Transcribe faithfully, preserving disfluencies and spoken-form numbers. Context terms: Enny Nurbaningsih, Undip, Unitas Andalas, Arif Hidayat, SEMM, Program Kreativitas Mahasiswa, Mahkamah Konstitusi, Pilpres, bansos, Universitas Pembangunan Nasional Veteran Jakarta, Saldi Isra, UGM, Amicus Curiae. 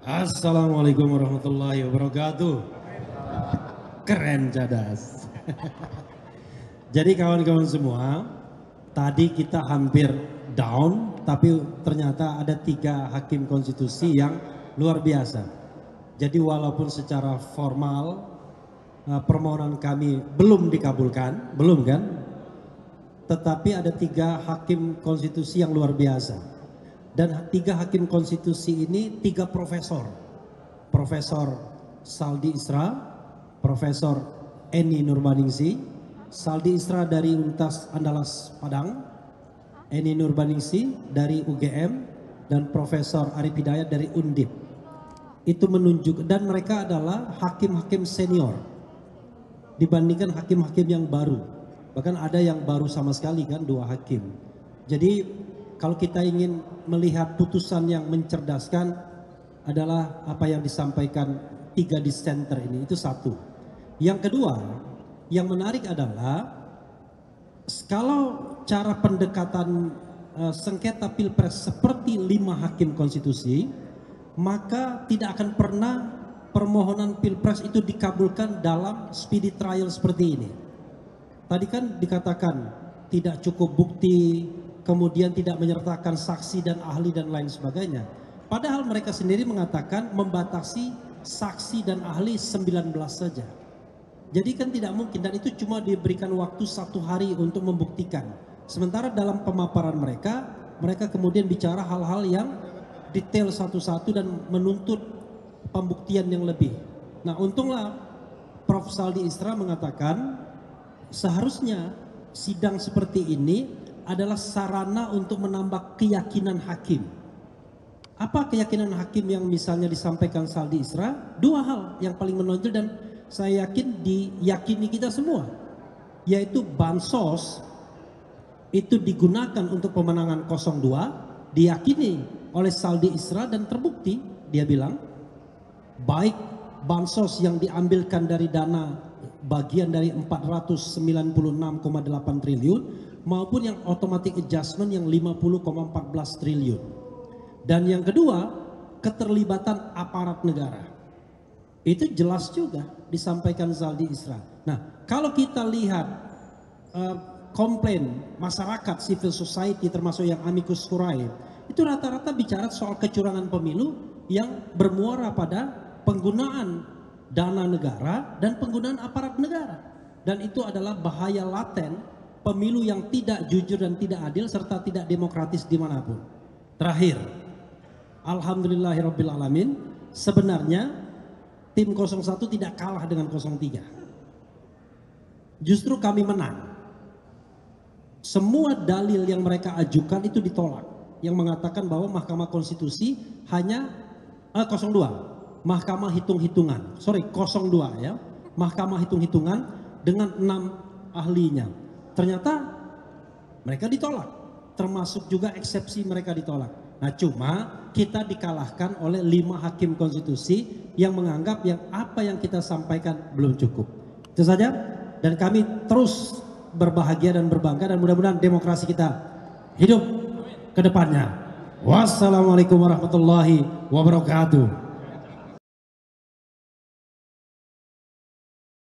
Assalamualaikum warahmatullahi wabarakatuh. Keren cadas. Jadi kawan-kawan semua, tadi kita hampir down, tapi ternyata ada tiga hakim konstitusi yang luar biasa. Jadi walaupun secara formal permohonan kami belum dikabulkan, belum kan? Tetapi ada tiga hakim konstitusi yang luar biasa. Dan tiga hakim konstitusi ini tiga profesor, Profesor Saldi Isra, Profesor Enny Nurbaningsih. Saldi Isra dari Unitas Andalas Padang, Enny Nurbaningsih dari U G M, dan Profesor Arif Hidayat dari Undip. Itu menunjuk, dan mereka adalah hakim-hakim senior dibandingkan hakim-hakim yang baru. Bahkan ada yang baru sama sekali kan, dua hakim. Jadi kalau kita ingin melihat putusan yang mencerdaskan adalah apa yang disampaikan tiga dissenter ini, itu satu. Yang kedua, yang menarik adalah kalau cara pendekatan uh, sengketa Pilpres seperti lima hakim konstitusi, maka tidak akan pernah permohonan Pilpres itu dikabulkan dalam speedy trial seperti ini. Tadi kan dikatakan tidak cukup bukti, kemudian tidak menyertakan saksi dan ahli dan lain sebagainya. Padahal mereka sendiri mengatakan membatasi saksi dan ahli sembilan belas saja. Jadi kan tidak mungkin, dan itu cuma diberikan waktu satu hari untuk membuktikan. Sementara dalam pemaparan mereka, mereka kemudian bicara hal-hal yang detail satu-satu dan menuntut pembuktian yang lebih. Nah untunglah Profesor Saldi Isra mengatakan seharusnya sidang seperti ini adalah sarana untuk menambah keyakinan hakim. Apa keyakinan hakim yang misalnya disampaikan Saldi Isra? Dua hal yang paling menonjol dan saya yakin diyakini kita semua, yaitu bansos itu digunakan untuk pemenangan nol dua, diyakini oleh Saldi Isra dan terbukti. Dia bilang baik bansos yang diambilkan dari dana bagian dari empat ratus sembilan puluh enam koma delapan triliun maupun yang automatic adjustment yang lima puluh koma empat belas triliun. Dan yang kedua, keterlibatan aparat negara. Itu jelas juga disampaikan Saldi Isra. Nah, kalau kita lihat uh, komplain masyarakat civil society termasuk yang Amicus Curiae, itu rata-rata bicara soal kecurangan pemilu yang bermuara pada penggunaan dana negara dan penggunaan aparat negara. Dan itu adalah bahaya laten pemilu yang tidak jujur dan tidak adil serta tidak demokratis dimanapun. Terakhir, alhamdulillahirrabbilalamin, sebenarnya tim nol satu tidak kalah dengan nol tiga. Justru kami menang. Semua dalil yang mereka ajukan itu ditolak, yang mengatakan bahwa Mahkamah Konstitusi hanya eh, nol dua, Mahkamah hitung-hitungan, sorry nol dua ya, Mahkamah hitung-hitungan dengan enam ahlinya. Ternyata mereka ditolak, termasuk juga eksepsi mereka ditolak. Nah cuma kita dikalahkan oleh lima hakim konstitusi yang menganggap yang apa yang kita sampaikan belum cukup. Itu saja, dan kami terus berbahagia dan berbangga, dan mudah-mudahan demokrasi kita hidup ke depannya. Wassalamualaikum warahmatullahi wabarakatuh.